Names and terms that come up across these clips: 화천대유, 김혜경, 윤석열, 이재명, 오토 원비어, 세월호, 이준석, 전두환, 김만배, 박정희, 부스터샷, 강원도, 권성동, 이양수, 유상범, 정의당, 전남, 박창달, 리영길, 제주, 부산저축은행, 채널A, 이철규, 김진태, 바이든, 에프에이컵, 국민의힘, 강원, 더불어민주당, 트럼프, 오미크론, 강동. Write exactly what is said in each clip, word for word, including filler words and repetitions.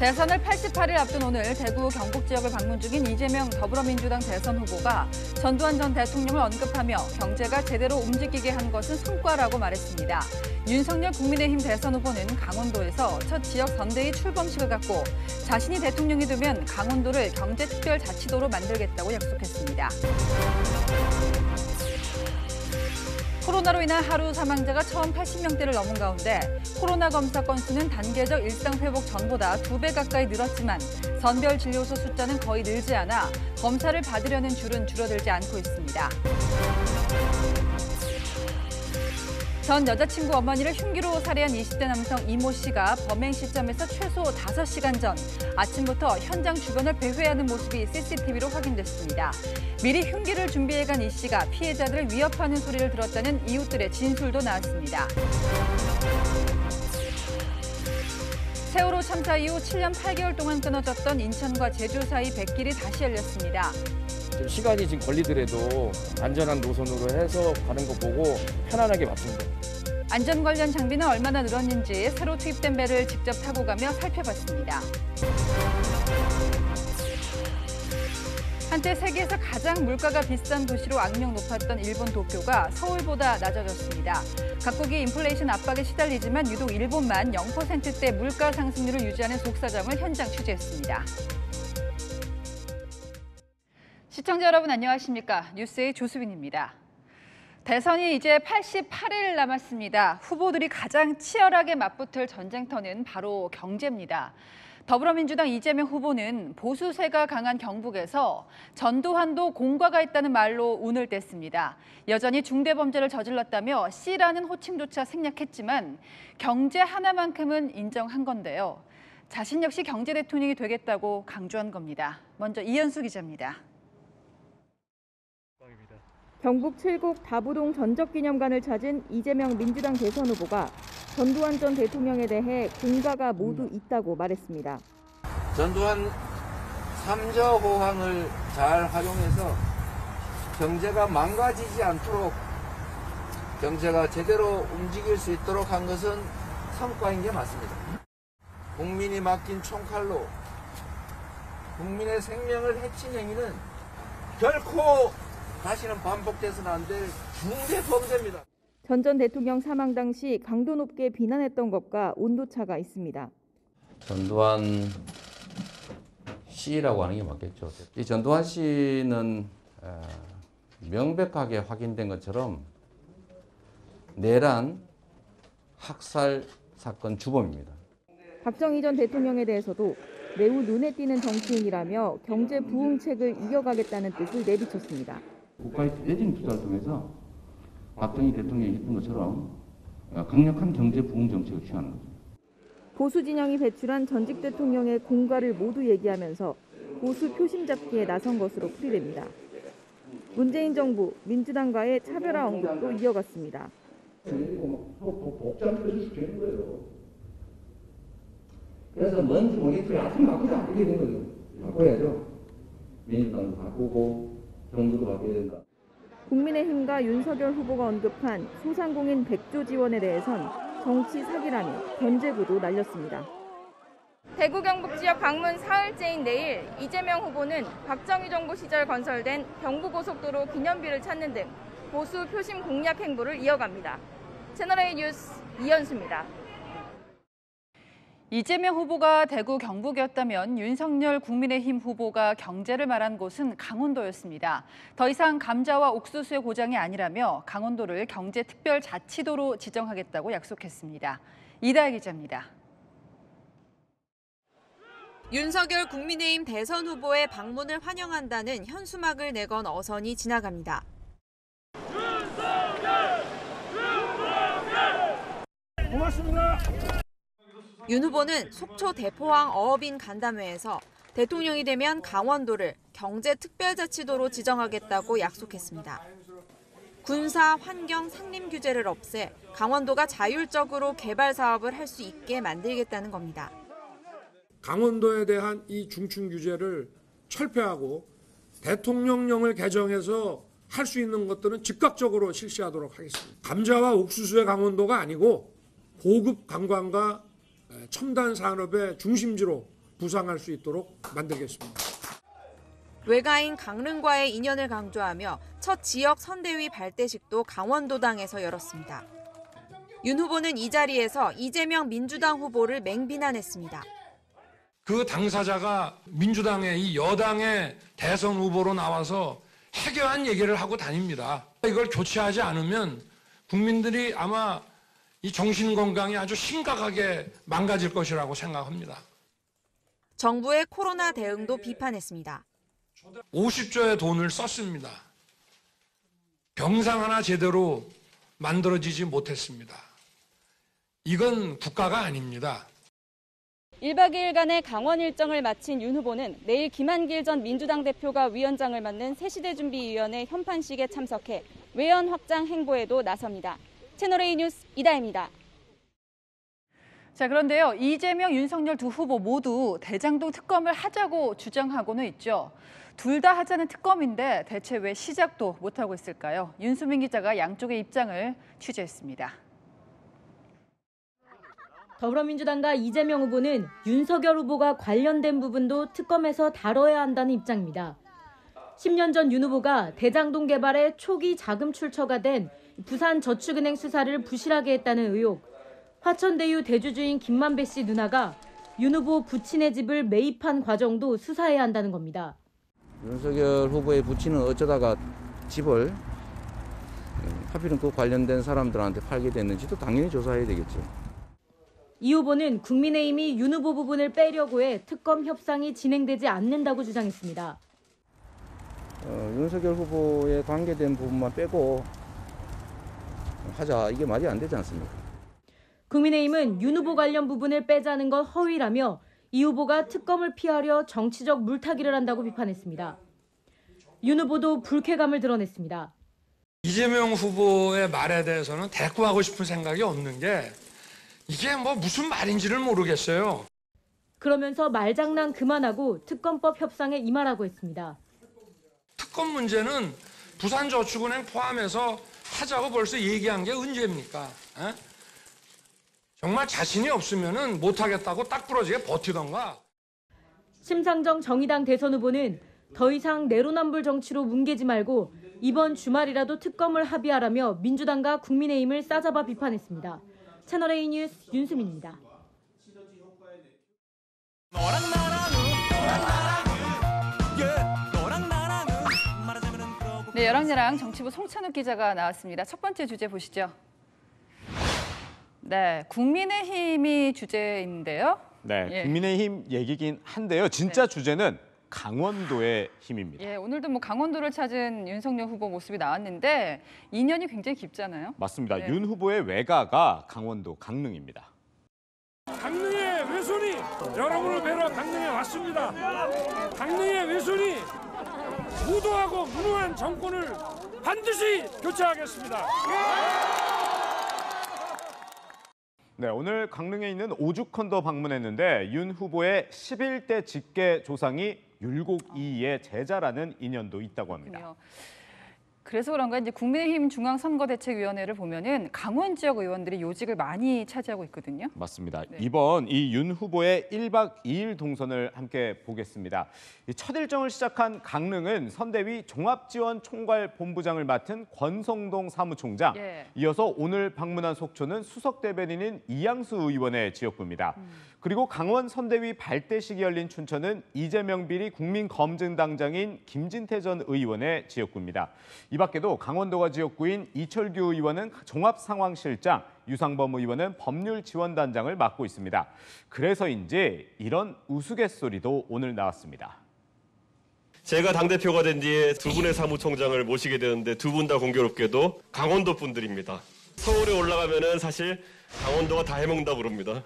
대선을 팔십팔 일 앞둔 오늘 대구, 경북 지역을 방문 중인 이재명 더불어민주당 대선 후보가 전두환 전 대통령을 언급하며 경제가 제대로 움직이게 한 것은 성과라고 말했습니다. 윤석열 국민의힘 대선 후보는 강원도에서 첫 지역 전대위 출범식을 갖고 자신이 대통령이 되면 강원도를 경제특별자치도로 만들겠다고 약속했습니다. 코로나로 인한 하루 사망자가 처음 팔십 명대를 넘은 가운데 코로나 검사 건수는 단계적 일상 회복 전보다 두 배 가까이 늘었지만 선별 진료소 숫자는 거의 늘지 않아 검사를 받으려는 줄은 줄어들지 않고 있습니다. 전 여자친구 어머니를 흉기로 살해한 이십 대 남성 이모 씨가 범행 시점에서 최소 다섯 시간 전 아침부터 현장 주변을 배회하는 모습이 씨씨티비로 확인됐습니다. 미리 흉기를 준비해간 이 씨가 피해자들을 위협하는 소리를 들었다는 이웃들의 진술도 나왔습니다. 세월호 참사 이후 칠 년 팔 개월 동안 끊어졌던 인천과 제주 사이 뱃길이 다시 열렸습니다. 시간이 지금 걸리더라도 안전한 노선으로 해서 가는 거 보고 편안하게 맞춘다. 안전 관련 장비는 얼마나 늘었는지 새로 투입된 배를 직접 타고 가며 살펴봤습니다. 한때 세계에서 가장 물가가 비싼 도시로 악명 높았던 일본 도쿄가 서울보다 낮아졌습니다. 각국이 인플레이션 압박에 시달리지만 유독 일본만 영 퍼센트대 물가 상승률을 유지하는 속사정을 현장 취재했습니다. 시청자 여러분 안녕하십니까? 뉴스의 조수빈입니다. 대선이 이제 팔십팔 일 남았습니다. 후보들이 가장 치열하게 맞붙을 전쟁터는 바로 경제입니다. 더불어민주당 이재명 후보는 보수세가 강한 경북에서 전두환도 공과가 있다는 말로 운을 뗐습니다. 여전히 중대범죄를 저질렀다며 씨라는 호칭조차 생략했지만 경제 하나만큼은 인정한 건데요. 자신 역시 경제 대통령이 되겠다고 강조한 겁니다. 먼저 이현수 기자입니다. 경북 칠곡 다부동 전적기념관을 찾은 이재명 민주당 대선 후보가 전두환 전 대통령에 대해 공과가 모두 있다고 말했습니다. 전두환 삼 저 호황을 잘 활용해서 경제가 망가지지 않도록 경제가 제대로 움직일 수 있도록 한 것은 성과인 게 맞습니다. 국민이 맡긴 총칼로 국민의 생명을 해친 행위는 결코 다시는 반복돼서는 안 될 중대범죄입니다. 전 전 대통령 사망 당시 강도 높게 비난했던 것과 온도차가 있습니다. 전두환 씨라고 하는 게 맞겠죠. 이 전두환 씨는 명백하게 확인된 것처럼 내란, 학살 사건 주범입니다. 박정희 전 대통령에 대해서도 매우 눈에 띄는 정치인이라며 경제 부흥책을 이어가겠다는 뜻을 내비쳤습니다. 국가의 대대적인 투자를 통해서 박정희 대통령이 했던 것처럼 강력한 경제 부흥 정책을 취하는 거죠. 보수 진영이 배출한 전직 대통령의 공과를 모두 얘기하면서 보수 표심 잡기에 나선 것으로 풀이됩니다. 문재인 정부, 민주당과의 차별화 언급도 이어갔습니다. 그래서 먼지 모니터를 아침 바꾸자 이렇게 된 거죠. 바꿔야죠. 민주당도 바꾸고. 국민의힘과 윤석열 후보가 언급한 소상공인 백조 지원에 대해선 정치 사기라며 견제구도 날렸습니다. 대구 경북 지역 방문 사흘째인 내일 이재명 후보는 박정희 정부 시절 건설된 경부고속도로 기념비를 찾는 등 보수 표심 공략 행보를 이어갑니다. 채널A 뉴스 이현수입니다. 이재명 후보가 대구 경북이었다면 윤석열 국민의힘 후보가 경제를 말한 곳은 강원도였습니다. 더 이상 감자와 옥수수의 고장이 아니라며 강원도를 경제특별자치도로 지정하겠다고 약속했습니다. 이다혜 기자입니다. 윤석열 국민의힘 대선 후보의 방문을 환영한다는 현수막을 내건 어선이 지나갑니다. 윤석열! 윤석열! 고맙습니다. 윤 후보는 속초 대포항 어업인 간담회에서 대통령이 되면 강원도를 경제특별자치도로 지정하겠다고 약속했습니다. 군사, 환경, 산림 규제를 없애 강원도가 자율적으로 개발 사업을 할 수 있게 만들겠다는 겁니다. 강원도에 대한 이 중층 규제를 철폐하고 대통령령을 개정해서 할 수 있는 것들은 즉각적으로 실시하도록 하겠습니다. 감자와 옥수수의 강원도가 아니고 고급 관광과 첨단 산업의 중심지로 부상할 수 있도록 만들겠습니다. 외가인 강릉과의 인연을 강조하며 첫 지역 선대위 발대식도 강원도당에서 열었습니다. 윤 후보는 이 자리에서 이재명 민주당 후보를 맹비난했습니다. 그 당사자가 민주당의 이 여당의 대선 후보로 나와서 해결한 얘기를 하고 다닙니다. 이걸 교체하지 않으면 국민들이 아마 이 정신건강이 아주 심각하게 망가질 것이라고 생각합니다. 정부의 코로나 대응도 비판했습니다. 오십조의 돈을 썼습니다. 병상 하나 제대로 만들어지지 못했습니다. 이건 국가가 아닙니다. 일박 이일간의 강원 일정을 마친 윤 후보는 내일 김한길 전 민주당 대표가 위원장을 맡는 새시대준비위원회 현판식에 참석해 외연 확장 행보에도 나섭니다. 채널A 뉴스 이다혜입니다. 자, 그런데요, 이재명, 윤석열 두 후보 모두 대장동 특검을 하자고 주장하고는 있죠. 둘 다 하자는 특검인데 대체 왜 시작도 못하고 있을까요? 윤수민 기자가 양쪽의 입장을 취재했습니다. 더불어민주당과 이재명 후보는 윤석열 후보가 관련된 부분도 특검에서 다뤄야 한다는 입장입니다. 십 년 전 윤 후보가 대장동 개발에 초기 자금 출처가 된 부산저축은행 수사를 부실하게 했다는 의혹, 화천대유 대주주인 김만배 씨 누나가 윤 후보 부친의 집을 매입한 과정도 수사해야 한다는 겁니다. 윤석열 후보의 부친은 어쩌다가 집을 하필은 그 관련된 사람들한테 팔게 됐는지도 당연히 조사해야 되겠죠. 이 후보는 국민의힘이 윤 후보 부분을 빼려고 해 특검 협상이 진행되지 않는다고 주장했습니다. 어, 윤석열 후보에 관계된 부분만 빼고 하자, 이게 말이 안 되지 않습니까? 국민의힘은 윤 후보 관련 부분을 빼자는 건 허위라며 이 후보가 특검을 피하려 정치적 물타기를 한다고 비판했습니다. 윤 후보도 불쾌감을 드러냈습니다. 이재명 후보의 말에 대해서는 대꾸하고 싶은 생각이 없는 게 이게 뭐 무슨 말인지를 모르겠어요. 그러면서 말장난 그만하고 특검법 협상에 임하라고 했습니다. 특검 문제는 부산저축은행 포함해서 하자고 벌써 얘기한 게 언제입니까? 에? 정말 자신이 없으면 못하겠다고 딱 부러지게 버티던가. 심상정 정의당 대선 후보는 더 이상 내로남불 정치로 뭉개지 말고 이번 주말이라도 특검을 합의하라며 민주당과 국민의힘을 싸잡아 비판했습니다. 채널A 뉴스 윤수민입니다. 네, 여랑여랑 정치부 송찬욱 기자가 나왔습니다. 첫 번째 주제 보시죠. 네, 국민의힘이 주제인데요. 네, 예. 국민의힘 얘기긴 한데요. 진짜 네. 주제는 강원도의 힘입니다. 예, 오늘도 뭐 강원도를 찾은 윤석열 후보 모습이 나왔는데 인연이 굉장히 깊잖아요. 맞습니다. 네. 윤 후보의 외가가 강원도 강릉입니다. 강릉의 외손이 여러분을 뵈러 강릉에 왔습니다. 강릉의 외손이 무도하고 무능한 정권을 반드시 교체하겠습니다. 네, 오늘 강릉에 있는 오죽헌도 방문했는데 윤 후보의 십일대 직계 조상이 율곡이의 제자라는 인연도 있다고 합니다. 그래서 그런가 이제 국민의힘 중앙선거대책위원회를 보면은 강원 지역 의원들이 요직을 많이 차지하고 있거든요. 맞습니다. 네. 이번 이 윤 후보의 일박 이일 동선을 함께 보겠습니다. 이 첫 일정을 시작한 강릉은 선대위 종합지원총괄본부장을 맡은 권성동 사무총장. 예. 이어서 오늘 방문한 속초는 수석대변인인 이양수 의원의 지역구입니다. 음. 그리고 강원 선대위 발대식이 열린 춘천은 이재명 비리 국민검증당장인 김진태 전 의원의 지역구입니다. 이 밖에도 강원도가 지역구인 이철규 의원은 종합상황실장, 유상범 의원은 법률지원단장을 맡고 있습니다. 그래서인지 이런 우스갯소리도 오늘 나왔습니다. 제가 당대표가 된 뒤에 두 분의 사무총장을 모시게 되는데 두 분 다 공교롭게도 강원도 분들입니다. 서울에 올라가면은 사실 강원도가 다 해먹는다고 그럽니다.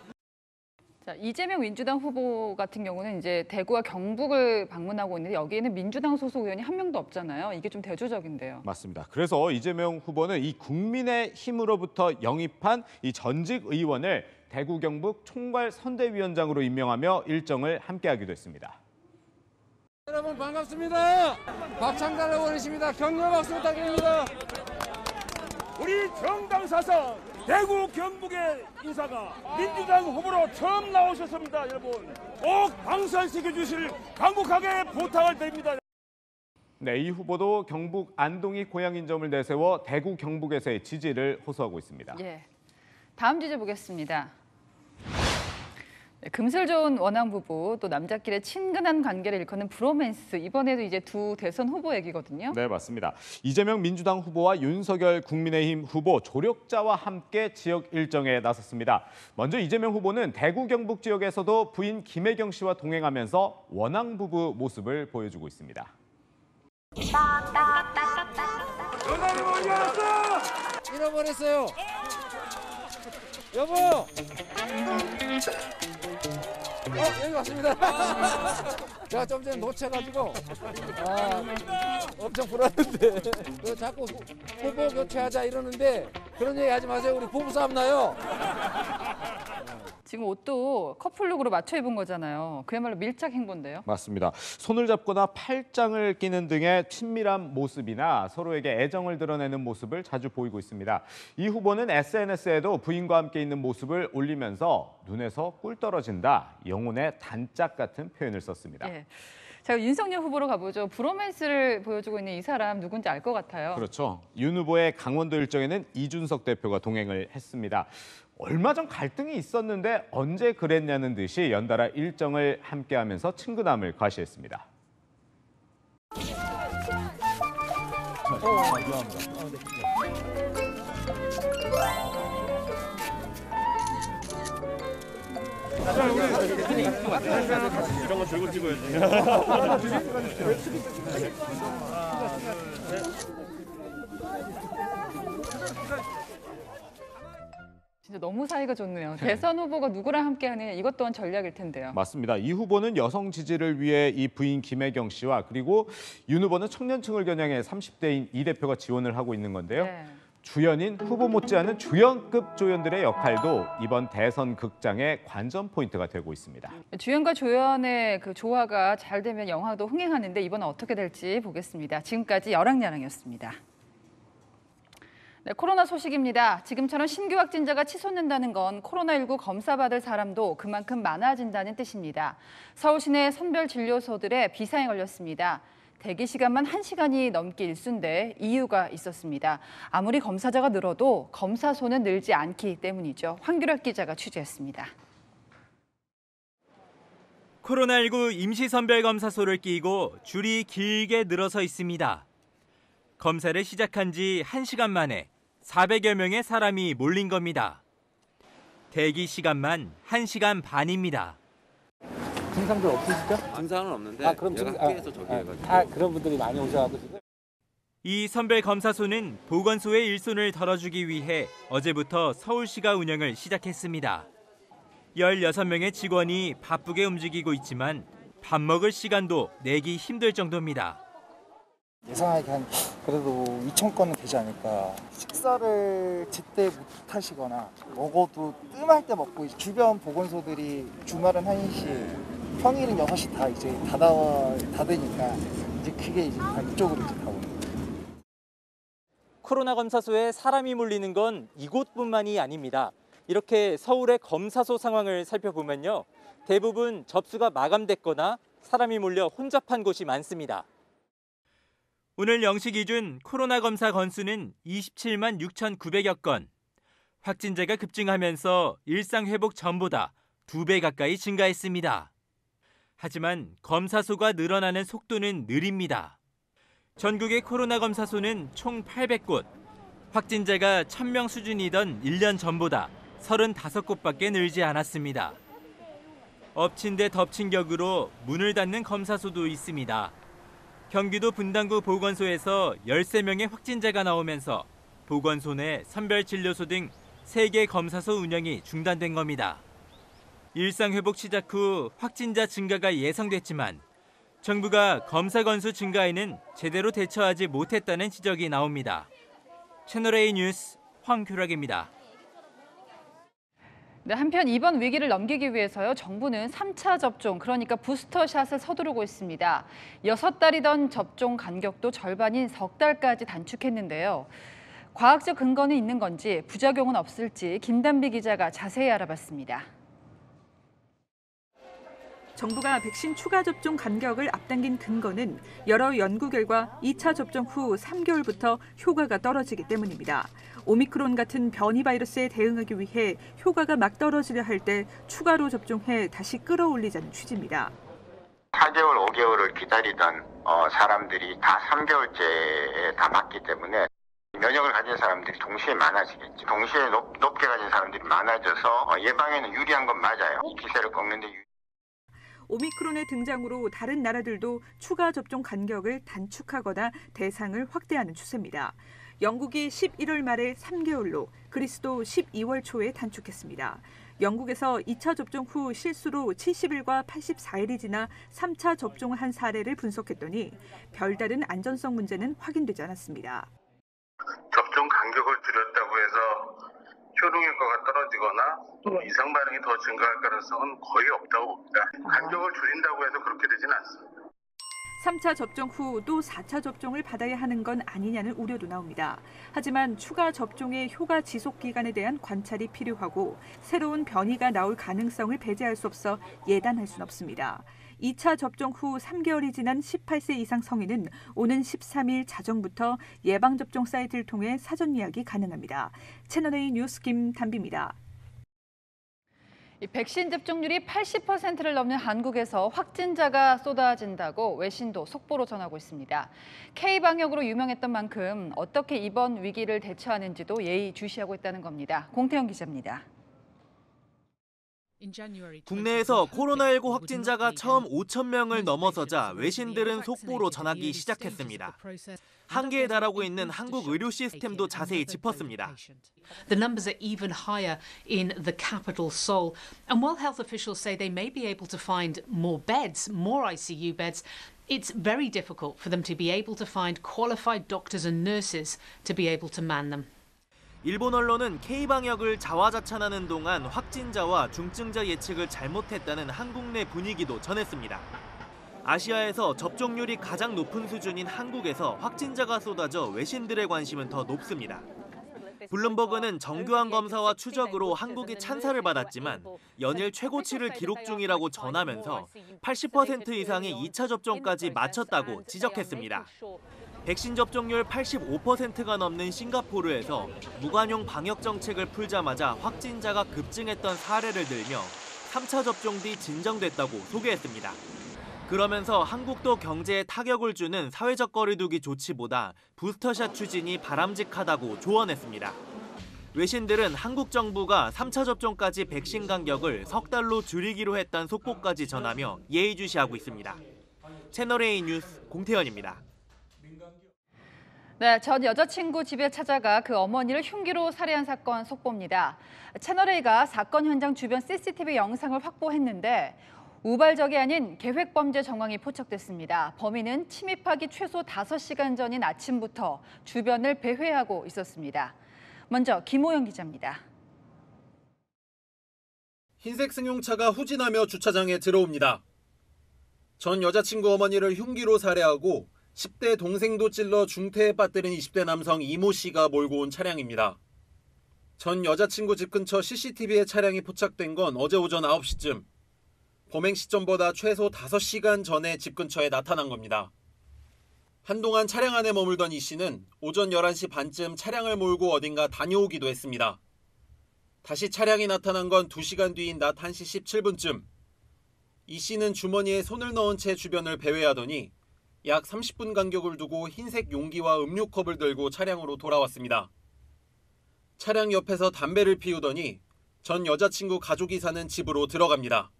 자, 이재명 민주당 후보 같은 경우는 이제 대구와 경북을 방문하고 있는데 여기에는 민주당 소속 의원이 한 명도 없잖아요. 이게 좀 대조적인데요. 맞습니다. 그래서 이재명 후보는 이 국민의힘으로부터 영입한 이 전직 의원을 대구 경북 총괄 선대위원장으로 임명하며 일정을 함께하기도 했습니다. 여러분 반갑습니다. 박창달 의원이십니다. 격려 박수 부탁드립니다. 우리 정당 사상 대구 경북의 인사가 민주당 후보로 처음 나오셨습니다. 여러분 꼭 당선시켜주실 간곡하게 부탁을 드립니다. 네, 이 후보도 경북 안동이 고향인 점을 내세워 대구 경북에서의 지지를 호소하고 있습니다. 예, 다음 주제 보겠습니다. 금슬 좋은 원앙 부부, 또 남자끼리 친근한 관계를 일컫는 브로맨스. 이번에도 이제 두 대선 후보 얘기거든요. 네, 맞습니다. 이재명 민주당 후보와 윤석열 국민의힘 후보 조력자와 함께 지역 일정에 나섰습니다. 먼저 이재명 후보는 대구 경북 지역에서도 부인 김혜경 씨와 동행하면서 원앙 부부 모습을 보여주고 있습니다. 전화를 못 열었어! 잃어버렸어요. 여보! 어, 여기 왔습니다. 제가 좀 전에 놓쳐가지고 아, 엄청 불안한데 그 자꾸 후보 교체하자 이러는데 그런 얘기 하지 마세요. 우리 부부싸움 나요. 지금 옷도 커플룩으로 맞춰 입은 거잖아요. 그야말로 밀착 행보인데요. 맞습니다. 손을 잡거나 팔짱을 끼는 등의 친밀한 모습이나 서로에게 애정을 드러내는 모습을 자주 보이고 있습니다. 이 후보는 에스엔에스에도 부인과 함께 있는 모습을 올리면서 눈에서 꿀 떨어진다, 영혼의 단짝 같은 표현을 썼습니다. 네. 자, 윤석열 후보로 가보죠. 브로맨스를 보여주고 있는 이 사람 누군지 알 것 같아요. 그렇죠. 윤 후보의 강원도 일정에는 이준석 대표가 동행을 했습니다. 얼마 전 갈등이 있었는데 언제 그랬냐는 듯이 연달아 일정을 함께하면서 친근함을 과시했습니다. 이런 거 들고 찍어야지. 진짜 너무 사이가 좋네요. 대선 후보가 누구랑 함께하느냐, 이것 또한 전략일 텐데요. 맞습니다. 이 후보는 여성 지지를 위해 이 부인 김혜경 씨와 그리고 윤 후보는 청년층을 겨냥해 삼십 대인 이 대표가 지원을 하고 있는 건데요. 네. 주연인 후보 못지않은 주연급 조연들의 역할도 이번 대선 극장의 관전 포인트가 되고 있습니다. 주연과 조연의 그 조화가 잘 되면 영화도 흥행하는데 이번은 어떻게 될지 보겠습니다. 지금까지 열랑야랑이었습니다. 네, 코로나 소식입니다. 지금처럼 신규 확진자가 치솟는다는 건 코로나십구 검사받을 사람도 그만큼 많아진다는 뜻입니다. 서울 시내 선별진료소들의 비상이 걸렸습니다. 대기 시간만 한 시간이 넘기 일쑤인데 이유가 있었습니다. 아무리 검사자가 늘어도 검사소는 늘지 않기 때문이죠. 황규락 기자가 취재했습니다. 코로나십구 임시선별검사소를 끼고 줄이 길게 늘어서 있습니다. 검사를 시작한 지 한 시간 만에 사백여 명의 사람이 몰린 겁니다. 대기 시간만 한 시간 반입니다. 증상들 없으시죠? 증상은 없는데 아, 그럼 제가 학교에서 저기 해가지고. 아, 그런 분들이 많이 오셔가지고. 이 선별검사소는 보건소의 일손을 덜어주기 위해 어제부터 서울시가 운영을 시작했습니다. 열여섯 명의 직원이 바쁘게 움직이고 있지만 밥 먹을 시간도 내기 힘들 정도입니다. 예상하기 한 그래도 이천 건은 되지 않을까. 식사를 제때 못하시거나 먹어도 뜸할 때 먹고 주변 보건소들이 주말은 한 시, 평일은 여섯 시 다 이제 닫아 다 되니까 이제 그게 이제 다 이쪽으로 이제 다 오는 거예요. 코로나 검사소에 사람이 몰리는 건 이곳뿐만이 아닙니다. 이렇게 서울의 검사소 상황을 살펴보면요, 대부분 접수가 마감됐거나 사람이 몰려 혼잡한 곳이 많습니다. 오늘 영 시 기준 코로나 검사 건수는 이십칠만 육천구백여 건. 확진자가 급증하면서 일상 회복 전보다 두 배 가까이 증가했습니다. 하지만 검사소가 늘어나는 속도는 느립니다. 전국의 코로나 검사소는 총 팔백 곳. 확진자가 천 명 수준이던 일 년 전보다 서른다섯 곳밖에 늘지 않았습니다. 엎친 데 덮친 격으로 문을 닫는 검사소도 있습니다. 경기도 분당구 보건소에서 열세 명의 확진자가 나오면서 보건소 내 선별진료소 등 세 개 검사소 운영이 중단된 겁니다. 일상회복 시작 후 확진자 증가가 예상됐지만 정부가 검사 건수 증가에는 제대로 대처하지 못했다는 지적이 나옵니다. 채널A 뉴스 황규락입니다. 네, 한편 이번 위기를 넘기기 위해서요, 정부는 삼 차 접종, 그러니까 부스터샷을 서두르고 있습니다. 여섯 달이던 접종 간격도 절반인 석 달까지 단축했는데요. 과학적 근거는 있는 건지 부작용은 없을지 김단비 기자가 자세히 알아봤습니다. 정부가 백신 추가 접종 간격을 앞당긴 근거는 여러 연구 결과 이 차 접종 후 삼 개월부터 효과가 떨어지기 때문입니다. 오미크론 같은 변이 바이러스에 대응하기 위해 효과가 막 떨어지려 할 때 추가로 접종해 다시 끌어올리자는 취지입니다. 사 개월, 오 개월을 기다리던 사람들이 다 삼 개월째에 다 맞기 때문에 면역을 가진 사람들이 동시에 많아지겠지. 동시에 높, 높게 가진 사람들이 많아져서 예방에는 유리한 건 맞아요. 이 기세를 꺾는데 유리... 오미크론의 등장으로 다른 나라들도 추가 접종 간격을 단축하거나 대상을 확대하는 추세입니다. 영국이 십일월 말에 삼 개월로, 그리스도 십이월 초에 단축했습니다. 영국에서 이 차 접종 후 실수로 칠십 일과 팔십사 일이 지나 삼 차 접종을 한 사례를 분석했더니 별다른 안전성 문제는 확인되지 않았습니다. 접종 간격을 줄였다고 해서 효능효과가 떨어지거나 또 이상 반응이 더 증가할 가능성은 거의 없다고 봅니다. 간격을 줄인다고 해서 그렇게 되지는 않습니다. 삼 차 접종 후 또 사 차 접종을 받아야 하는 건 아니냐는 우려도 나옵니다. 하지만 추가 접종의 효과 지속 기간에 대한 관찰이 필요하고 새로운 변이가 나올 가능성을 배제할 수 없어 예단할 수는 없습니다. 이 차 접종 후 삼 개월이 지난 십팔 세 이상 성인은 오는 십삼 일 자정부터 예방접종 사이트를 통해 사전 예약이 가능합니다. 채널A 뉴스 김단비입니다. 이 백신 접종률이 팔십 퍼센트를 넘는 한국에서 확진자가 쏟아진다고 외신도 속보로 전하고 있습니다. K방역으로 유명했던 만큼 어떻게 이번 위기를 대처하는지도 예의주시하고 있다는 겁니다. 공태영 기자입니다. 국내에서 코로나 일구 확진자가 처음 오천 명을 넘어서자 외신들은 속보로 전하기 시작했습니다. 한계에 달하고 있는 한국 의료 시스템도 자세히 짚었습니다. It's very difficult for them to be able to find qualified doctors and nurses to be able to man them. 일본 언론은 K방역을 자화자찬하는 동안 확진자와 중증자 예측을 잘못했다는 한국 내 분위기도 전했습니다. 아시아에서 접종률이 가장 높은 수준인 한국에서 확진자가 쏟아져 외신들의 관심은 더 높습니다. 블룸버그는 정교한 검사와 추적으로 한국이 찬사를 받았지만 연일 최고치를 기록 중이라고 전하면서 팔십 퍼센트 이상의 이 차 접종까지 마쳤다고 지적했습니다. 백신 접종률 팔십오 퍼센트가 넘는 싱가포르에서 무관용 방역 정책을 풀자마자 확진자가 급증했던 사례를 들며 삼 차 접종 뒤 진정됐다고 소개했습니다. 그러면서 한국도 경제에 타격을 주는 사회적 거리두기 조치보다 부스터샷 추진이 바람직하다고 조언했습니다. 외신들은 한국 정부가 삼 차 접종까지 백신 간격을 석 달로 줄이기로 했다는 속보까지 전하며 예의주시하고 있습니다. 채널A 뉴스 공태현입니다. 네, 전 여자친구 집에 찾아가 그 어머니를 흉기로 살해한 사건 속보입니다. 채널A가 사건 현장 주변 씨씨티비 영상을 확보했는데 우발적이 아닌 계획범죄 정황이 포착됐습니다. 범인은 침입하기 최소 다섯 시간 전인 아침부터 주변을 배회하고 있었습니다. 먼저 김호영 기자입니다. 흰색 승용차가 후진하며 주차장에 들어옵니다. 전 여자친구 어머니를 흉기로 살해하고 십 대 동생도 찔러 중태에 빠뜨린 이십 대 남성 이모 씨가 몰고 온 차량입니다. 전 여자친구 집 근처 씨씨티비에 차량이 포착된 건 어제 오전 아홉 시쯤. 범행 시점보다 최소 다섯 시간 전에 집 근처에 나타난 겁니다. 한동안 차량 안에 머물던 이 씨는 오전 열한 시 반쯤 차량을 몰고 어딘가 다녀오기도 했습니다. 다시 차량이 나타난 건 두 시간 뒤인 낮 한 시 십칠 분쯤. 이 씨는 주머니에 손을 넣은 채 주변을 배회하더니 약 삼십 분 간격을 두고 흰색 용기와 음료컵을 들고 차량으로 돌아왔습니다. 차량 옆에서 담배를 피우더니 전 여자친구 가족이 사는 집으로 들어갑니다.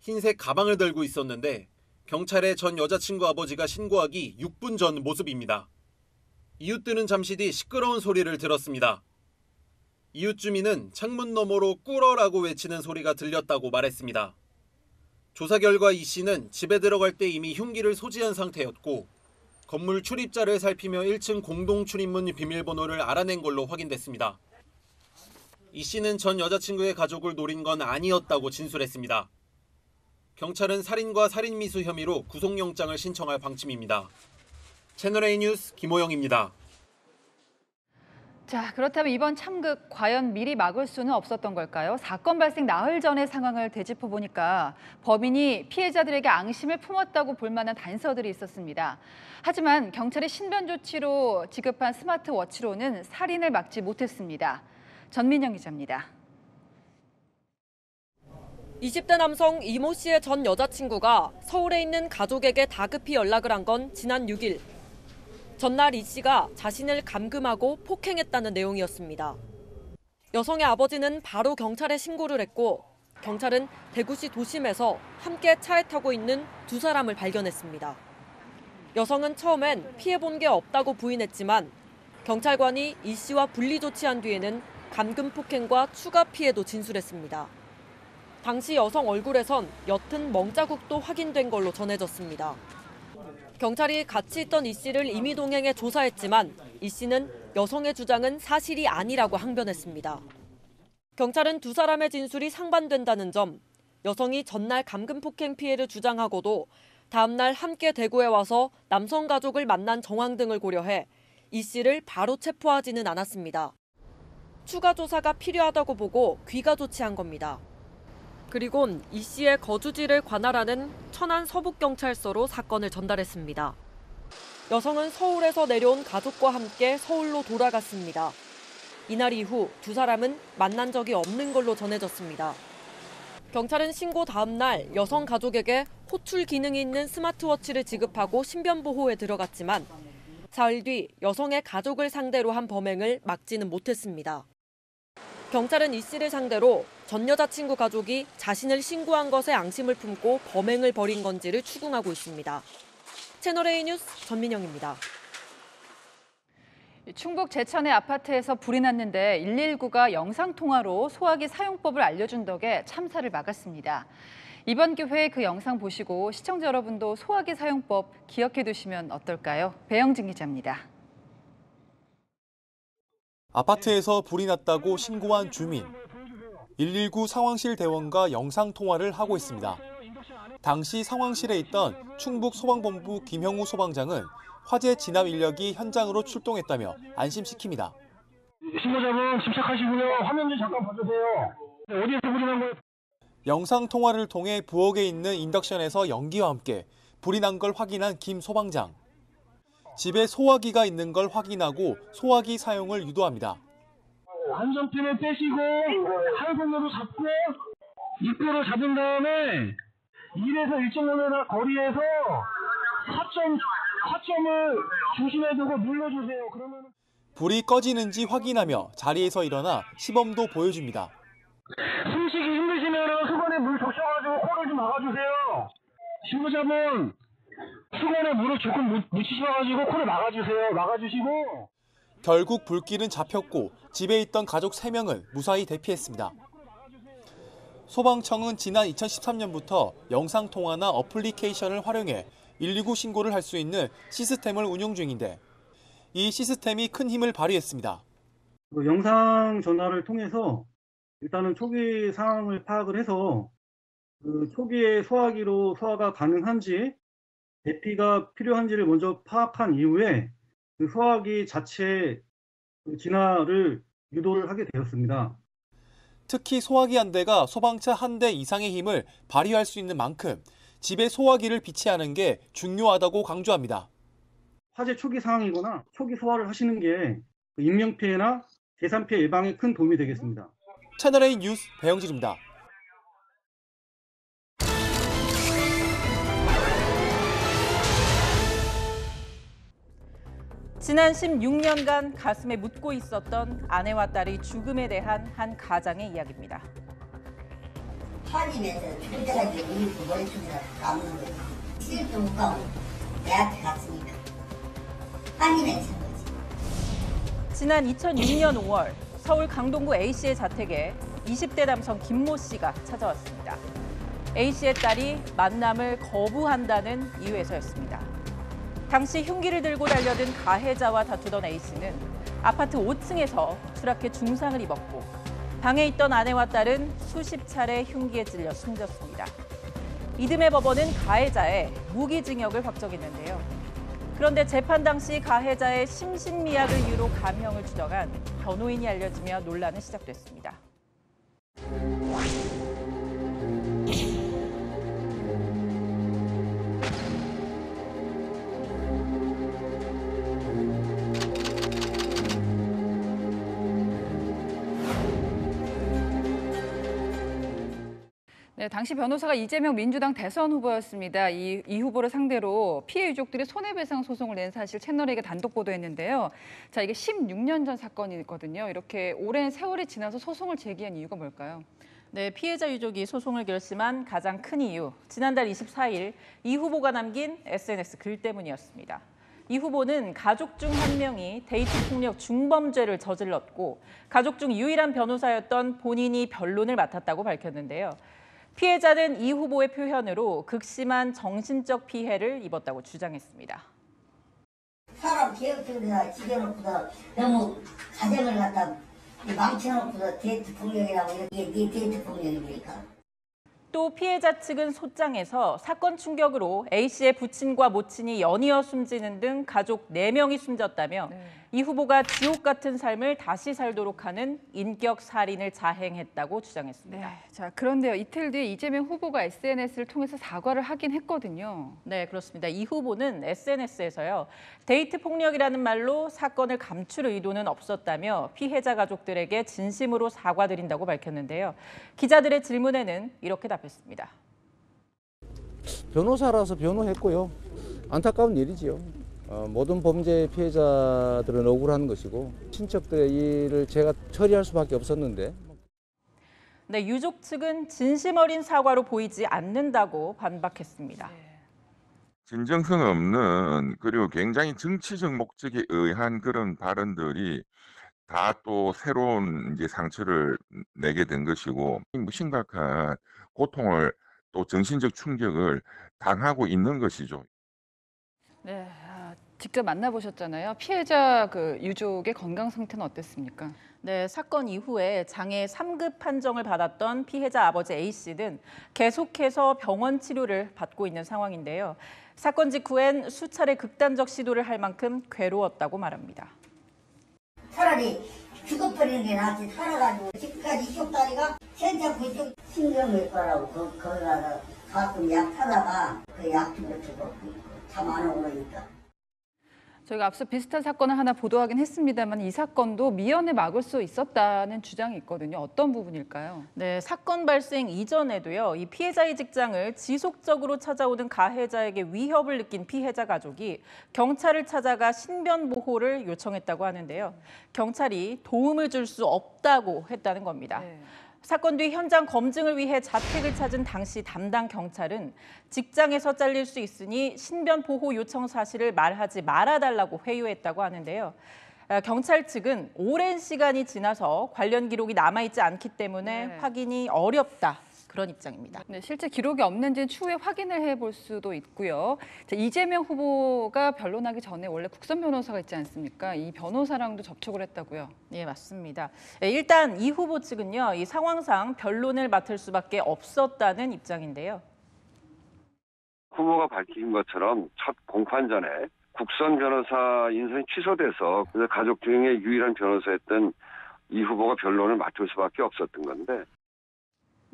흰색 가방을 들고 있었는데 경찰에 전 여자친구 아버지가 신고하기 육 분 전 모습입니다. 이웃들은 잠시 뒤 시끄러운 소리를 들었습니다. 이웃 주민은 창문 너머로 꿀어라고 외치는 소리가 들렸다고 말했습니다. 조사 결과 이 씨는 집에 들어갈 때 이미 흉기를 소지한 상태였고 건물 출입자를 살피며 일 층 공동 출입문 비밀번호를 알아낸 걸로 확인됐습니다. 이 씨는 전 여자친구의 가족을 노린 건 아니었다고 진술했습니다. 경찰은 살인과 살인미수 혐의로 구속영장을 신청할 방침입니다. 채널A 뉴스 김호영입니다. 자, 그렇다면 이번 참극 과연 미리 막을 수는 없었던 걸까요? 사건 발생 나흘 전의 상황을 되짚어보니까 범인이 피해자들에게 앙심을 품었다고 볼 만한 단서들이 있었습니다. 하지만 경찰의 신변 조치로 지급한 스마트워치로는 살인을 막지 못했습니다. 전민영 기자입니다. 이십 대 남성 이모 씨의 전 여자친구가 서울에 있는 가족에게 다급히 연락을 한 건 지난 육 일. 전날 이 씨가 자신을 감금하고 폭행했다는 내용이었습니다. 여성의 아버지는 바로 경찰에 신고를 했고 경찰은 대구시 도심에서 함께 차에 타고 있는 두 사람을 발견했습니다. 여성은 처음엔 피해본 게 없다고 부인했지만 경찰관이 이 씨와 분리 조치한 뒤에는 감금 폭행과 추가 피해도 진술했습니다. 당시 여성 얼굴에선 옅은 멍자국도 확인된 걸로 전해졌습니다. 경찰이 같이 있던 이 씨를 임의 동행해 조사했지만 이 씨는 여성의 주장은 사실이 아니라고 항변했습니다. 경찰은 두 사람의 진술이 상반된다는 점, 여성이 전날 감금 폭행 피해를 주장하고도 다음 날 함께 대구에 와서 남성 가족을 만난 정황 등을 고려해 이 씨를 바로 체포하지는 않았습니다. 추가 조사가 필요하다고 보고 귀가 조치한 겁니다. 그리곤 이 씨의 거주지를 관할하는 천안 서북경찰서로 사건을 전달했습니다. 여성은 서울에서 내려온 가족과 함께 서울로 돌아갔습니다. 이날 이후 두 사람은 만난 적이 없는 걸로 전해졌습니다. 경찰은 신고 다음 날 여성 가족에게 호출 기능이 있는 스마트워치를 지급하고 신변보호에 들어갔지만 사흘 뒤 여성의 가족을 상대로 한 범행을 막지는 못했습니다. 경찰은 이 씨를 상대로 전 여자친구 가족이 자신을 신고한 것에 앙심을 품고 범행을 벌인 건지를 추궁하고 있습니다. 채널A 뉴스 전민영입니다. 충북 제천의 아파트에서 불이 났는데 일일구가 영상통화로 소화기 사용법을 알려준 덕에 참사를 막았습니다. 이번 기회에 그 영상 보시고 시청자 여러분도 소화기 사용법 기억해 두시면 어떨까요? 배영진 기자입니다. 아파트에서 불이 났다고 신고한 주민. 일일구 상황실 대원과 영상통화를 하고 있습니다. 당시 상황실에 있던 충북소방본부 김형우 소방장은 화재 진압 인력이 현장으로 출동했다며 안심시킵니다. 신고자분 집착하시고요. 화면 좀 잠깐 봐주세요. 어디에서 불이 난 거예요? 영상통화를 통해 부엌에 있는 인덕션에서 연기와 함께 불이 난 걸 확인한 김 소방장. 집에 소화기가 있는 걸 확인하고 소화기 사용을 유도합니다. 한 손핀을 빼시고 한 손으로 잡고 입구를 잡은 다음에 일에서 일 점 오 미터 거리에서 화점, 화점을 조심해 두고 눌러주세요. 그러면 불이 꺼지는지 확인하며 자리에서 일어나 시범도 보여줍니다. 숨쉬기 힘드시면 수건에 물 적셔가지고 코를 좀 막아주세요. 신고자분. 수건에 물을 조금 묻히셔가지고 코를 막아주세요. 막아주시고. 결국 불길은 잡혔고 집에 있던 가족 세 명은 무사히 대피했습니다. 소방청은 지난 이천십삼 년부터 영상통화나 어플리케이션을 활용해 일일구 신고를 할 수 있는 시스템을 운영 중인데 이 시스템이 큰 힘을 발휘했습니다. 그 영상 전화를 통해서 일단은 초기 상황을 파악을 해서 그 초기에 소화기로 소화가 가능한지 대피가 필요한지를 먼저 파악한 이후에 그 소화기 자체 진화를 유도를 하게 되었습니다. 특히 소화기 한 대가 소방차 한 대 이상의 힘을 발휘할 수 있는 만큼 집에 소화기를 비치하는 게 중요하다고 강조합니다. 화재 초기 상황이거나 초기 소화를 하시는 게 인명피해나 재산피해 예방에 큰 도움이 되겠습니다. 채널A 뉴스 배영진입니다. 지난 십육 년간 가슴에 묻고 있었던 아내와 딸의 죽음에 대한 한 가장의 이야기입니다. 터지면서 죽을 때까지 울고 머리통이나 감는 거예요. 시집도 못 가고 애한테 갔으니까 환희만 찬 거지. 지난 이천육 년 오월 서울 강동구 A씨의 자택에 이십 대 남성 김모 씨가 찾아왔습니다. A씨의 딸이 만남을 거부한다는 이유에서였습니다. 당시 흉기를 들고 달려든 가해자와 다투던 A씨는 아파트 오 층에서 추락해 중상을 입었고 방에 있던 아내와 딸은 수십 차례 흉기에 찔려 숨졌습니다. 이듬해 법원은 가해자의 무기징역을 확정했는데요. 그런데 재판 당시 가해자의 심신미약을 이유로 감형을 주장한 변호인이 알려지며 논란은 시작됐습니다. 네, 당시 변호사가 이재명 민주당 대선 후보였습니다. 이, 이 후보를 상대로 피해 유족들이 손해배상 소송을 낸 사실 채널에게 단독 보도했는데요. 자, 이게 십육 년 전 사건이거든요. 이렇게 오랜 세월이 지나서 소송을 제기한 이유가 뭘까요? 네, 피해자 유족이 소송을 결심한 가장 큰 이유, 지난달 이십사 일 이 후보가 남긴 에스엔에스 글 때문이었습니다. 이 후보는 가족 중 한 명이 데이트 폭력 중범죄를 저질렀고 가족 중 유일한 변호사였던 본인이 변론을 맡았다고 밝혔는데요. 피해자는 이 후보의 표현으로 극심한 정신적 피해를 입었다고 주장했습니다. 사람 괴롭히고서 죽여놓고서 너무 가정을 갖다 망쳐놓고서 데이트 폭력이라고 이게 네 데이트 폭력이니까. 또 피해자 측은 소장에서 사건 충격으로 A 씨의 부친과 모친이 연이어 숨지는 등 가족 네 명이 숨졌다며 네. 이 후보가 지옥 같은 삶을 다시 살도록 하는 인격 살인을 자행했다고 주장했습니다. 네, 자 그런데요, 이틀 뒤에 이재명 후보가 에스엔에스를 통해서 사과를 하긴 했거든요. 네, 그렇습니다. 이 후보는 에스엔에스에서요 데이트 폭력이라는 말로 사건을 감출 의도는 없었다며 피해자 가족들에게 진심으로 사과드린다고 밝혔는데요. 기자들의 질문에는 이렇게 답했습니다. 했습니다. 변호사라서 변호했고요. 안타까운 일이지요. 어, 모든 범죄 피해자들은 억울한 것이고 친척들의 일을 제가 처리할 수밖에 없었는데. 네, 유족 측은 진심 어린 사과로 보이지 않는다고 반박했습니다. 진정성 없는 그리고 굉장히 정치적 목적에 의한 그런 발언들이 다 또 새로운 이제 상처를 내게 된 것이고 심각한 고통을 또 정신적 충격을 당하고 있는 것이죠. 네, 직접 만나보셨잖아요. 피해자 그 유족의 건강 상태는 어땠습니까? 네, 사건 이후에 장애 삼 급 판정을 받았던 피해자 아버지 A 씨는 계속해서 병원 치료를 받고 있는 상황인데요. 사건 직후엔 수차례 극단적 시도를 할 만큼 괴로웠다고 말합니다. 차라리 죽어버리는 게 낫지 살아가지고 지금까지 쇼다리가 현장 그쪽 신경을 거라고 거기 가서 가끔 약 타다가 그 약도 주고 잠 안 오니까. 저희가 앞서 비슷한 사건을 하나 보도하긴 했습니다만 이 사건도 미연에 막을 수 있었다는 주장이 있거든요. 어떤 부분일까요? 네, 사건 발생 이전에도요. 이 피해자의 직장을 지속적으로 찾아오는 가해자에게 위협을 느낀 피해자 가족이 경찰을 찾아가 신변 보호를 요청했다고 하는데요. 경찰이 도움을 줄 수 없다고 했다는 겁니다. 네. 사건 뒤 현장 검증을 위해 자택을 찾은 당시 담당 경찰은 직장에서 잘릴 수 있으니 신변 보호 요청 사실을 말하지 말아달라고 회유했다고 하는데요. 경찰 측은 오랜 시간이 지나서 관련 기록이 남아있지 않기 때문에 네. 확인이 어렵다. 그런 입장입니다. 네, 실제 기록이 없는지는 추후에 확인을 해볼 수도 있고요. 자, 이재명 후보가 변론하기 전에 원래 국선 변호사가 있지 않습니까? 이 변호사랑도 접촉을 했다고요? 네, 맞습니다. 네, 일단 이 후보 측은요, 이 상황상 변론을 맡을 수밖에 없었다는 입장인데요. 후보가 밝힌 것처럼 첫 공판 전에 국선 변호사 인선이 취소돼서 그래서 가족 중에 유일한 변호사였던 이 후보가 변론을 맡을 수밖에 없었던 건데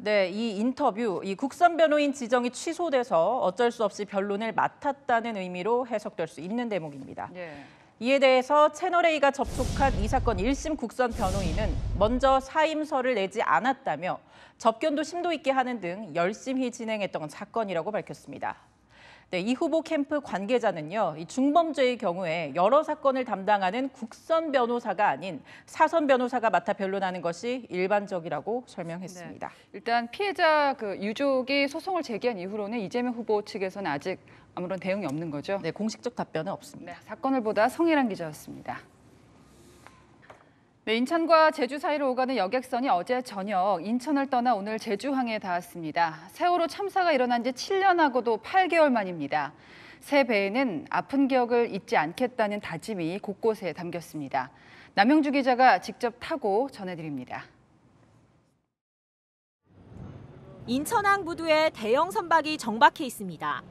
네, 이 인터뷰, 이 국선 변호인 지정이 취소돼서 어쩔 수 없이 변론을 맡았다는 의미로 해석될 수 있는 대목입니다. 예. 이에 대해서 채널A가 접촉한 이 사건 일 심 국선 변호인은 먼저 사임서를 내지 않았다며 접견도 심도 있게 하는 등 열심히 진행했던 사건이라고 밝혔습니다. 네, 이 후보 캠프 관계자는요, 이 중범죄의 경우에 여러 사건을 담당하는 국선 변호사가 아닌 사선 변호사가 맡아 변론하는 것이 일반적이라고 설명했습니다. 네. 일단 피해자 그 유족이 소송을 제기한 이후로는 이재명 후보 측에서는 아직 아무런 대응이 없는 거죠? 네, 공식적 답변은 없습니다. 네, 사건을 보다 성혜란 기자였습니다. 네, 인천과 제주 사이로 오가는 여객선이 어제 저녁 인천을 떠나 오늘 제주항에 닿았습니다. 세월호 참사가 일어난 지 칠 년하고도 팔 개월 만입니다. 새 배에는 아픈 기억을 잊지 않겠다는 다짐이 곳곳에 담겼습니다. 남영주 기자가 직접 타고 전해드립니다. 인천항 부두에 대형 선박이 정박해 있습니다.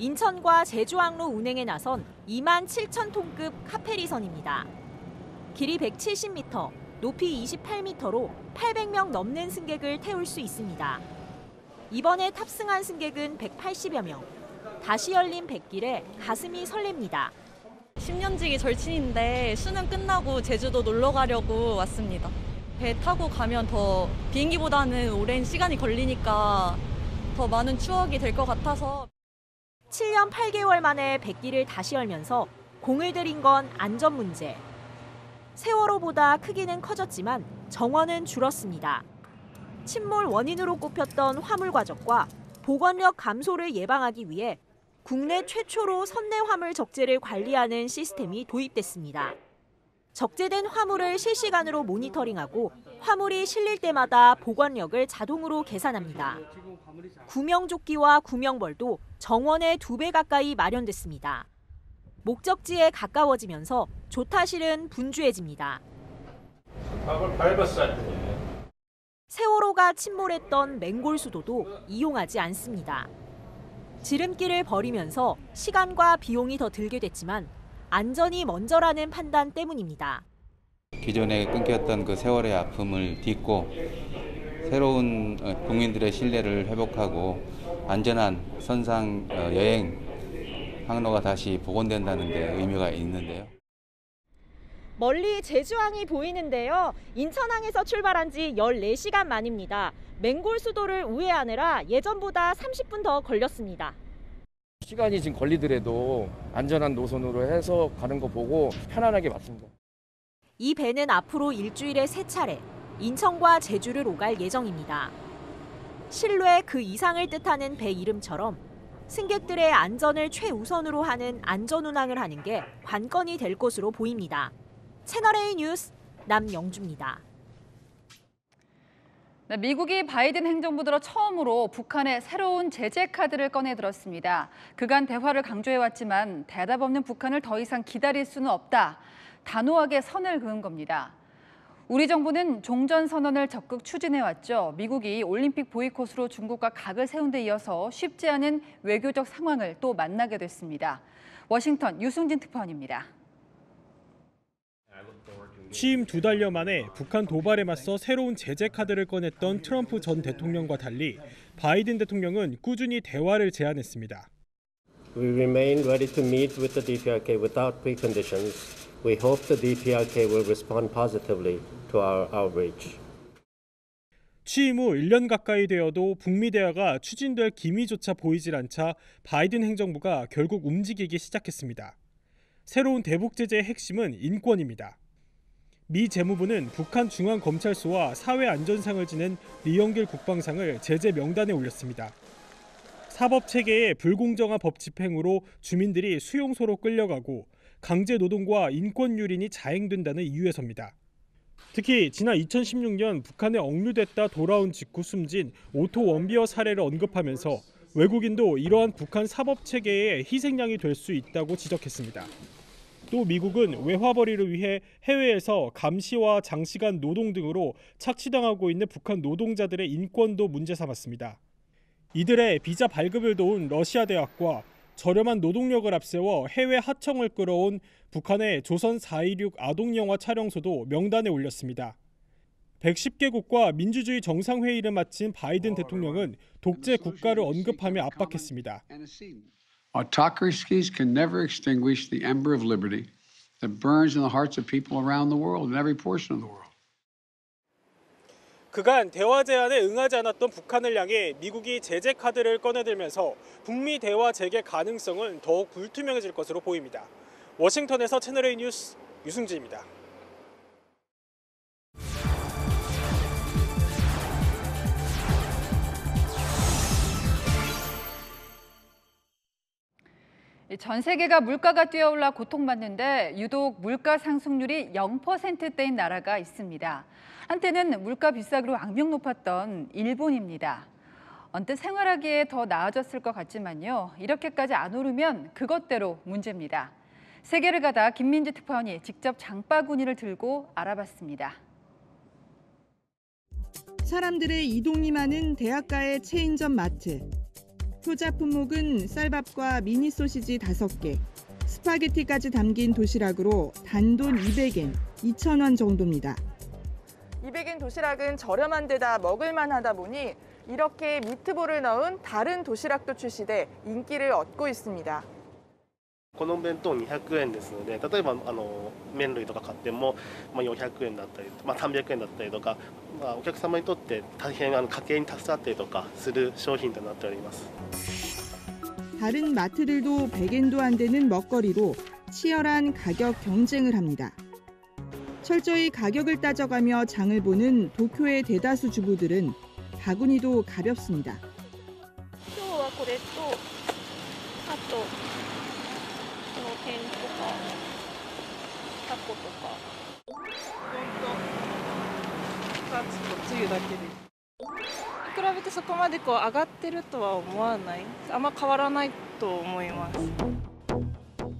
인천과 제주 항로 운행에 나선 이만 칠천 톤급 카페리선입니다. 길이 백칠십 미터, 높이 이십팔 미터로 팔백 명 넘는 승객을 태울 수 있습니다. 이번에 탑승한 승객은 백팔십여 명. 다시 열린 백길에 가슴이 설렙니다. 십 년 지기 절친인데 수능 끝나고 제주도 놀러 가려고 왔습니다. 배 타고 가면 더 비행기보다는 오랜 시간이 걸리니까 더 많은 추억이 될 것 같아서. 칠 년 팔 개월 만에 백길을 다시 열면서 공을 들인 건 안전 문제. 세월호보다 크기는 커졌지만 정원은 줄었습니다. 침몰 원인으로 꼽혔던 화물 과적과 보건력 감소를 예방하기 위해 국내 최초로 선내 화물 적재를 관리하는 시스템이 도입됐습니다. 적재된 화물을 실시간으로 모니터링하고 화물이 실릴 때마다 보관력을 자동으로 계산합니다. 구명조끼와 구명벌도 정원의 두 배 가까이 마련됐습니다. 목적지에 가까워지면서 조타실은 분주해집니다. 세월호가 침몰했던 맹골수도도 이용하지 않습니다. 지름길을 버리면서 시간과 비용이 더 들게 됐지만 안전이 먼저라는 판단 때문입니다. 기존에 끊겼던 그 세월의 아픔을 딛고 새로운 국민들의 신뢰를 회복하고 안전한 선상 여행 항로가 다시 복원된다는 데 의미가 있는데요. 멀리 제주항이 보이는데요. 인천항에서 출발한 지 열네 시간 만입니다. 맹골 수도를 우회하느라 예전보다 삼십 분 더 걸렸습니다. 시간이 지금 걸리더라도 안전한 노선으로 해서 가는 거 보고 편안하게 왔습니다. 이 배는 앞으로 일주일에 세 차례 인천과 제주를 오갈 예정입니다. 신뢰 그 이상을 뜻하는 배 이름처럼 승객들의 안전을 최우선으로 하는 안전운항을 하는 게 관건이 될 것으로 보입니다. 채널A 뉴스 남영주입니다. 네, 미국이 바이든 행정부 들어 처음으로 북한의 새로운 제재 카드를 꺼내들었습니다. 그간 대화를 강조해왔지만 대답 없는 북한을 더 이상 기다릴 수는 없다. 단호하게 선을 그은 겁니다. 우리 정부는 종전선언을 적극 추진해왔죠. 미국이 올림픽 보이콧으로 중국과 각을 세운 데 이어서 쉽지 않은 외교적 상황을 또 만나게 됐습니다. 워싱턴 유승진 특파원입니다. 취임 두 달여 만에 북한 도발에 맞서 새로운 제재 카드를 꺼냈던 트럼프 전 대통령과 달리 바이든 대통령은 꾸준히 대화를 제안했습니다. We remain ready to meet with the 디피아르케이 without preconditions. We hope the 디피아르케이 will respond positively to our outreach. 취임 후 일 년 가까이 되어도 북미 대화가 추진될 기미조차 보이질 않자 바이든 행정부가 결국 움직이기 시작했습니다. 새로운 대북 제재의 핵심은 인권입니다. 미 재무부는 북한 중앙검찰소와 사회안전상을 지낸 리영길 국방상을 제재 명단에 올렸습니다. 사법체계의 불공정한 법 집행으로 주민들이 수용소로 끌려가고 강제노동과 인권유린이 자행된다는 이유에서입니다. 특히 지난 이천십육 년 북한에 억류됐다 돌아온 직후 숨진 오토 원비어 사례를 언급하면서 외국인도 이러한 북한 사법체계의 희생양이 될 수 있다고 지적했습니다. 또 미국은 외화벌이를 위해 해외에서 감시와 장시간 노동 등으로 착취당하고 있는 북한 노동자들의 인권도 문제 삼았습니다. 이들의 비자 발급을 도운 러시아 대학과 저렴한 노동력을 앞세워 해외 하청을 끌어온 북한의 조선 사 이십육 아동영화 촬영소도 명단에 올렸습니다. 백십 개국과 민주주의 정상회의를 마친 바이든 대통령은 독재 국가를 언급하며 압박했습니다. Autocracies can never extinguish the ember of liberty that burns in the hearts of people around the world, in every portion of the world. 그간 대화 제안에 응하지 않았던 북한을 향해 미국이 제재 카드를 꺼내들면서 북미 대화 재개 가능성은 더욱 불투명해질 것으로 보입니다. 워싱턴에서 채널A 뉴스 유승진입니다. 전 세계가 물가가 뛰어올라 고통받는데 유독 물가 상승률이 영 퍼센트대인 나라가 있습니다. 한때는 물가 비싸기로 악명 높았던 일본입니다. 언뜻 생활하기에 더 나아졌을 것 같지만요. 이렇게까지 안 오르면 그것대로 문제입니다. 세계를 가다 김민재 특파원이 직접 장바구니를 들고 알아봤습니다. 사람들의 이동이 많은 대학가의 체인점 마트. 투자 품목은 쌀밥과 미니 소시지 다섯 개, 스파게티까지 담긴 도시락으로 단돈 이백 엔, 이천 원 정도입니다. 이백 엔 도시락은 저렴한 데다 먹을만 하다 보니 이렇게 미트볼을 넣은 다른 도시락도 출시돼 인기를 얻고 있습니다. この弁当にひゃくえんですので、例えばあの麺類とか買ってもよんひゃくえんだったり、さんびゃくえんだったりとか、お客様にとって大変家計に助かっているとかする商品となっております。 다른 마트들도 백 엔도 안 되는 먹거리로 치열한 가격 경쟁을 합니다. 철저히 가격을 따져가며 장을 보는 도쿄의 대다수 주부들은 바구니도 가볍습니다.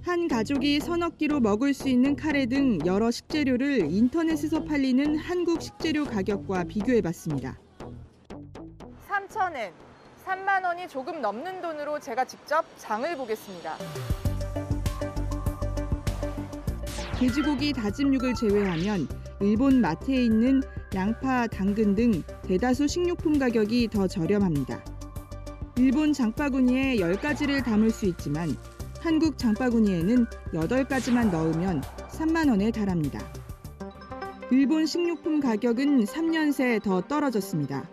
한 가족이 서너 끼로 먹을 수 있는 카레 등 여러 식재료를 인터넷에서 팔리는 한국 식재료 가격과 비교해봤습니다. 삼천 엔, 삼만 원이 조금 넘는 돈으로 제가 직접 장을 보겠습니다. 돼지고기 다짐육을 제외하면 일본 마트에 있는 양파, 당근 등 대다수 식료품 가격이 더 저렴합니다. 일본 장바구니에 열 가지를 담을 수 있지만 한국 장바구니에는 여덟 가지만 넣으면 삼만 원에 달합니다. 일본 식료품 가격은 삼 년 새 더 떨어졌습니다.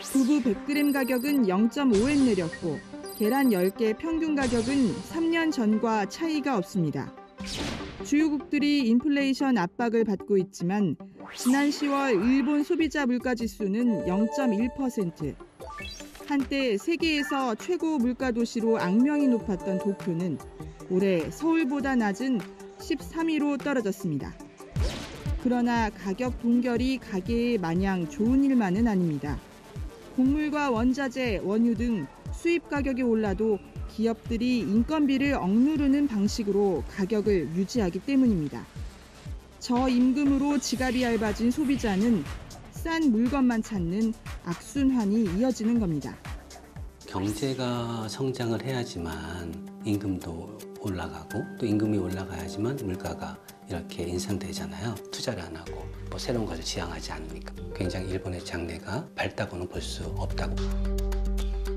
두부 백 그램 가격은 영 점 오 엔 내렸고 계란 열 개 평균 가격은 삼 년 전과 차이가 없습니다. 주요국들이 인플레이션 압박을 받고 있지만 지난 시월 일본 소비자 물가지수는 영 점 일 퍼센트. 한때 세계에서 최고 물가 도시로 악명이 높았던 도쿄는 올해 서울보다 낮은 십삼 위로 떨어졌습니다. 그러나 가격 동결이 가게에 마냥 좋은 일만은 아닙니다. 곡물과 원자재, 원유 등 수입 가격이 올라도 기업들이 인건비를 억누르는 방식으로 가격을 유지하기 때문입니다. 저임금으로 지갑이 얇아진 소비자는 싼 물건만 찾는 악순환이 이어지는 겁니다. 경제가 성장을 해야지만 임금도 올라가고 또 임금이 올라가야지만 물가가 이렇게 인상되잖아요. 투자를 안 하고 뭐 새로운 것을 지향하지 않으니까 굉장히 일본의 장래가 밝다고는 볼 수 없다고.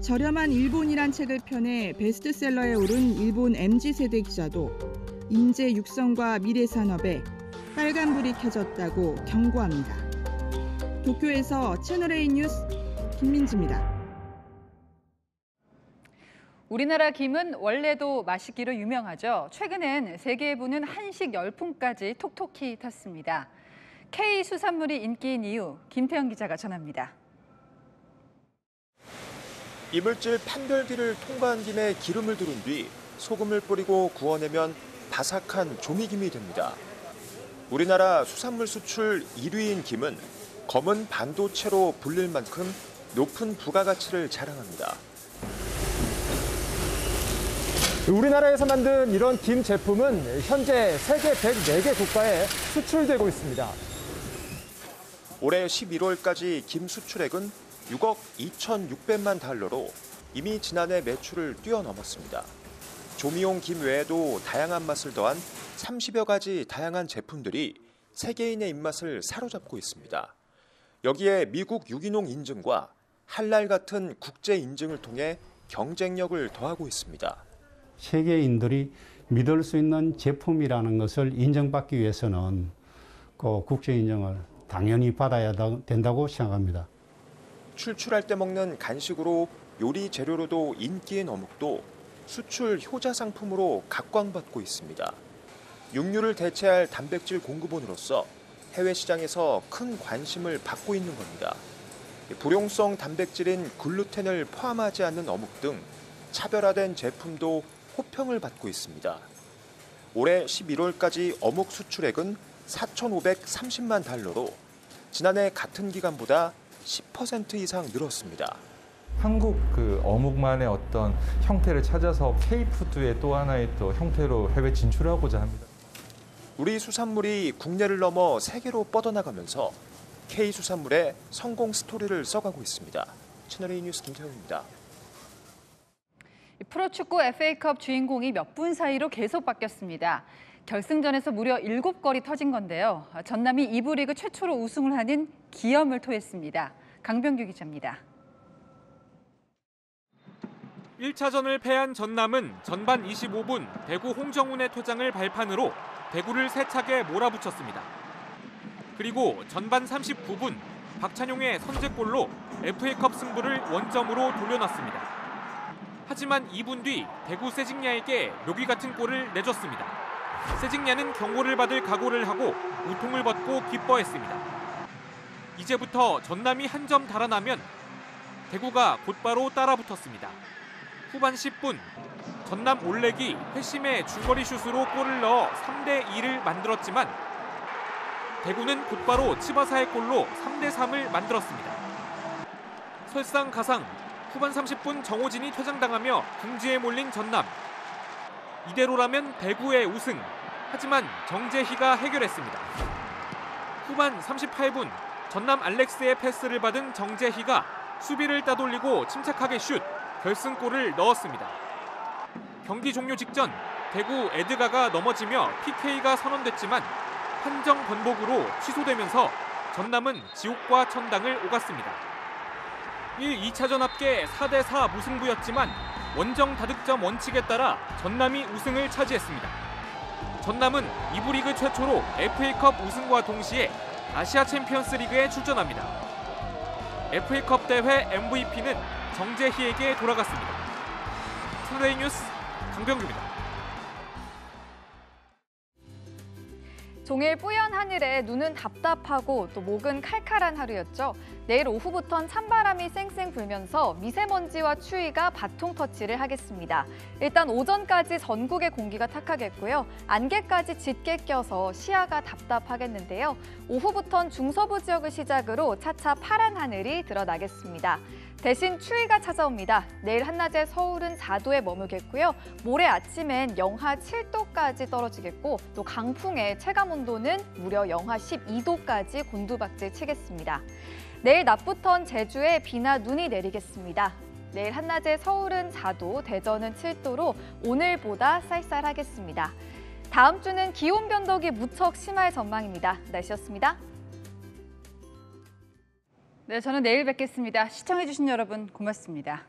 저렴한 일본이란 책을 펴내 베스트셀러에 오른 일본 엠지 세대 기자도 인재 육성과 미래 산업에 빨간불이 켜졌다고 경고합니다. 도쿄에서 채널A 뉴스 김민지입니다. 우리나라 김은 원래도 맛있기로 유명하죠. 최근엔 세계에 부는 한식 열풍까지 톡톡히 탔습니다. K수산물이 인기인 이유 김태현 기자가 전합니다. 이물질 판별기를 통과한 김에 기름을 두른 뒤 소금을 뿌리고 구워내면 바삭한 조미김이 됩니다. 우리나라 수산물 수출 일 위인 김은 검은 반도체로 불릴 만큼 높은 부가가치를 자랑합니다. 우리나라에서 만든 이런 김 제품은 현재 세계 백네 개 국가에 수출되고 있습니다. 올해 십일월까지 김 수출액은 육억 이천육백만 달러로 이미 지난해 매출을 뛰어넘었습니다. 조미용 김 외에도 다양한 맛을 더한 삼십여 가지 다양한 제품들이 세계인의 입맛을 사로잡고 있습니다. 여기에 미국 유기농 인증과 할랄 같은 국제 인증을 통해 경쟁력을 더하고 있습니다. 세계인들이 믿을 수 있는 제품이라는 것을 인정받기 위해서는 그 국제 인증을 당연히 받아야 된다고 생각합니다. 출출할 때 먹는 간식으로 요리 재료로도 인기인 어묵도 수출 효자 상품으로 각광받고 있습니다. 육류를 대체할 단백질 공급원으로서 해외 시장에서 큰 관심을 받고 있는 겁니다. 불용성 단백질인 글루텐을 포함하지 않는 어묵 등 차별화된 제품도 호평을 받고 있습니다. 올해 십일월까지 어묵 수출액은 사천오백삼십만 달러로 지난해 같은 기간보다 십 퍼센트 이상 늘었습니다. 한국 그 어묵만의 어떤 형태를 찾아서 K푸드의 또 하나의 또 형태로 해외 진출하고자 합니다. 우리 수산물이 국내를 넘어 세계로 뻗어나가면서 K수산물의 성공 스토리를 써가고 있습니다. 채널A 뉴스 김태훈입니다. 프로축구 에프에이컵 주인공이 몇 분 사이로 계속 바뀌었습니다. 결승전에서 무려 일곱 골이 터진 건데요. 전남이 이 부 리그 최초로 우승을 하는 기염을 토했습니다. 강병규 기자입니다. 일 차전을 패한 전남은 전반 이십오 분 대구 홍정훈의 퇴장을 발판으로 대구를 세차게 몰아붙였습니다. 그리고 전반 삼십구 분 박찬용의 선제골로 에프에이컵 승부를 원점으로 돌려놨습니다. 하지만 이 분 뒤 대구 세징야에게 묘기 같은 골을 내줬습니다. 세징야는 경고를 받을 각오를 하고 우통을 벗고 기뻐했습니다. 이제부터 전남이 한 점 달아나면 대구가 곧바로 따라붙었습니다. 후반 십 분 전남 올렉이 회심의 중거리 슛으로 골을 넣어 삼 대 이를 만들었지만 대구는 곧바로 치바사의 골로 삼 대 삼을 만들었습니다. 설상가상 후반 삼십 분 정호진이 퇴장당하며 궁지에 몰린 전남. 이대로라면 대구의 우승. 하지만 정재희가 해결했습니다. 후반 삼십팔 분 전남 알렉스의 패스를 받은 정재희가 수비를 따돌리고 침착하게 슛, 결승골을 넣었습니다. 경기 종료 직전 대구 에드가가 넘어지며 피케이가 선언됐지만 판정 번복으로 취소되면서 전남은 지옥과 천당을 오갔습니다. 일, 이 차전 합계 사 대 사 무승부였지만 원정 다득점 원칙에 따라 전남이 우승을 차지했습니다. 전남은 이 부 리그 최초로 에프에이컵 우승과 동시에 아시아 챔피언스 리그에 출전합니다. 에프에이컵 대회 엠브이피는 정재희에게 돌아갔습니다. 채널A 뉴스 강병규입니다. 종일 뿌연 하늘에 눈은 답답하고 또 목은 칼칼한 하루였죠. 내일 오후부터는 찬바람이 쌩쌩 불면서 미세먼지와 추위가 바통 터치를 하겠습니다. 일단 오전까지 전국의 공기가 탁하겠고요. 안개까지 짙게 껴서 시야가 답답하겠는데요. 오후부터는 중서부 지역을 시작으로 차차 파란 하늘이 드러나겠습니다. 대신 추위가 찾아옵니다. 내일 한낮에 서울은 사 도에 머물겠고요. 모레 아침엔 영하 칠 도까지 떨어지겠고 또 강풍에 체감 온도는 무려 영하 십이 도까지 곤두박질 치겠습니다. 내일 낮부터는 제주에 비나 눈이 내리겠습니다. 내일 한낮에 서울은 사 도, 대전은 칠 도로 오늘보다 쌀쌀하겠습니다. 다음 주는 기온 변덕이 무척 심할 전망입니다. 날씨였습니다. 네, 저는 내일 뵙겠습니다. 시청해주신 여러분 고맙습니다.